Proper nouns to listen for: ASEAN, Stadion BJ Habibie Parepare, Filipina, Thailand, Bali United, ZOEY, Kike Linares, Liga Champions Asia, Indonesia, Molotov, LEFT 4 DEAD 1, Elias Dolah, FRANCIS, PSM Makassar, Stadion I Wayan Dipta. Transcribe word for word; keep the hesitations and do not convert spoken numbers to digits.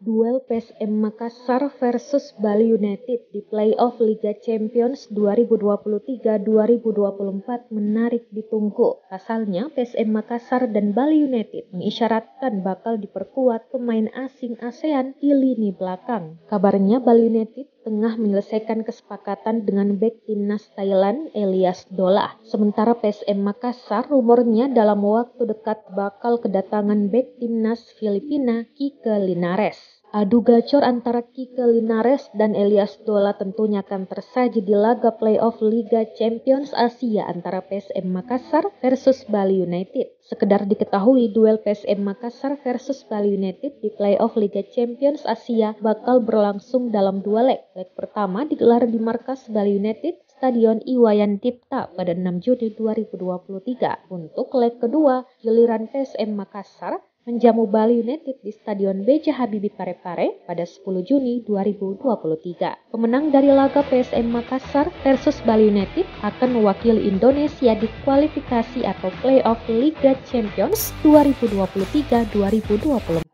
duel P S M Makassar versus Bali United di playoff Liga Champions dua ribu dua puluh tiga dua ribu dua puluh empat menarik ditunggu. Pasalnya, P S M Makassar dan Bali United mengisyaratkan bakal diperkuat pemain asing ASEAN di lini belakang. Kabarnya Bali United tengah menyelesaikan kesepakatan dengan bek timnas Thailand Elias Dolah. Sementara P S M Makassar rumornya dalam waktu dekat bakal kedatangan bek timnas Filipina Kike Linares. Adu gacor antara Kike Linares dan Elias Dolah tentunya akan tersaji di laga playoff Liga Champions Asia antara P S M Makassar versus Bali United. Sekedar diketahui, duel P S M Makassar versus Bali United di playoff Liga Champions Asia bakal berlangsung dalam dua leg. Leg pertama digelar di markas Bali United, Stadion I Wayan Dipta pada enam Juni dua ribu dua puluh tiga. Untuk leg kedua, giliran P S M Makassar menjamu Bali United di Stadion B J Habibie Parepare pada sepuluh Juni dua ribu dua puluh tiga. Pemenang dari laga P S M Makassar versus Bali United akan mewakili Indonesia di kualifikasi atau playoff Liga Champions dua ribu dua puluh tiga dua ribu dua puluh empat.